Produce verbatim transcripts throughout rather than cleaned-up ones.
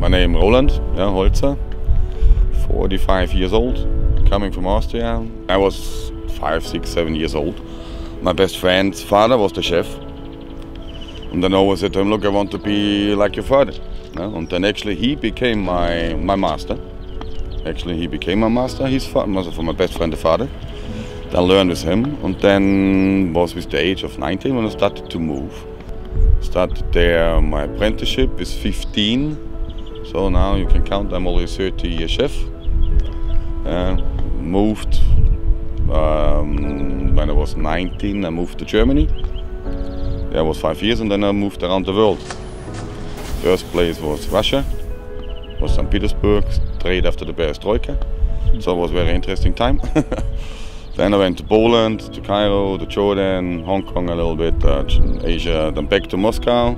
My name is Roland yeah, Holzer, forty-five years old, coming from Austria. I was five, six, seven years old. My best friend's father was the chef. And then I always said to him, look, I want to be like your father. Yeah? And then actually he became my, my master. Actually he became my master, his father, for my best friend, the father. Mm-hmm. I learned with him, and then was with the age of nineteen when I started to move. Started there, my apprenticeship is fifteen. So now you can count, I'm already thirty year chef. Uh, moved um, when I was nineteen, I moved to Germany. There I was five years, and then I moved around the world. First place was Russia, was Saint Petersburg, straight after the Perestroika. So it was a very interesting time. Then I went to Poland, to Cairo, to Jordan, Hong Kong a little bit, uh, Asia, then back to Moscow.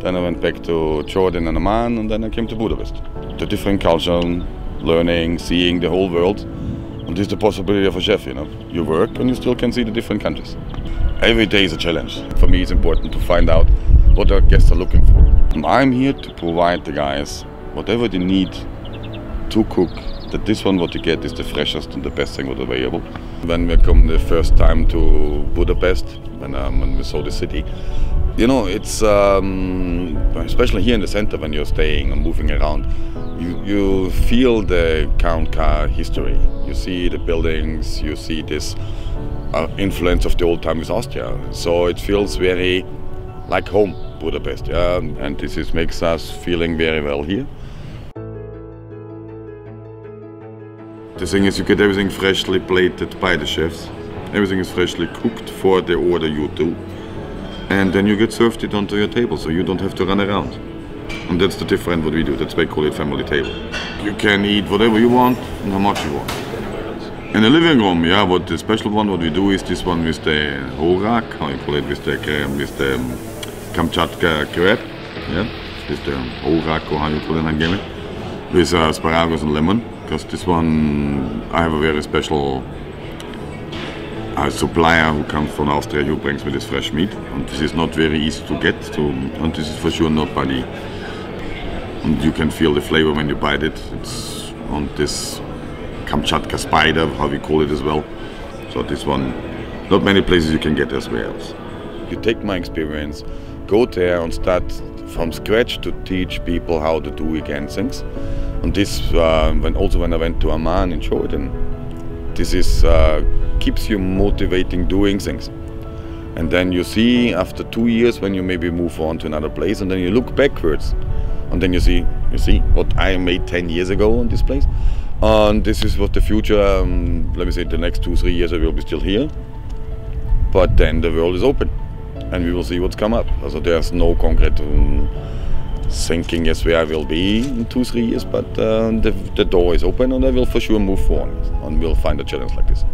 Then I went back to Jordan and Oman, and then I came to Budapest. The different culture, learning, seeing the whole world. And this is the possibility of a chef, you know. You work and you still can see the different countries. Every day is a challenge. For me it's important to find out what our guests are looking for. And I'm here to provide the guys whatever they need to cook. That this one what you get is the freshest and the best thing what available. When we come the first time to Budapest, when, um, when we saw the city, you know, it's um, especially here in the center when you're staying and moving around, you, you feel the Kamchatka history. You see the buildings, you see this uh, influence of the old time with Austria. So it feels very like home, Budapest. Yeah? And this is, makes us feeling very well here. The thing is, you get everything freshly plated by the chefs. Everything is freshly cooked for the order you do. And then you get served it onto your table, so you don't have to run around. And that's the difference what we do. That's why we call it family table. You can eat whatever you want and how much you want. In the living room, yeah, what the special one, what we do is this one with the horak, how you call it, with the, with the Kamchatka crepe, yeah, with the horak, or how you call it in Hungarian, with uh, asparagus and lemon. Because this one, I have a very special uh, supplier who comes from Austria who brings me this fresh meat. And this is not very easy to get to, and this is for sure not by the... And you can feel the flavor when you bite it. It's on this Kamchatka spider, how we call it as well. So this one, not many places you can get elsewhere else. You take my experience, go there and start from scratch to teach people how to do again things. And this, uh, when also when I went to Oman in Jordan, this is uh, keeps you motivating doing things. And then you see after two years when you maybe move on to another place, and then you look backwards, and then you see you see what I made ten years ago on this place, and this is what the future. Um, let me say the next two three years I will be still here, but then the world is open, and we will see what's come up. So there's no concrete. Um, thinking yes where I will be in two three years, but uh, the, the door is open, and I will for sure move forward and we'll find a challenge like this.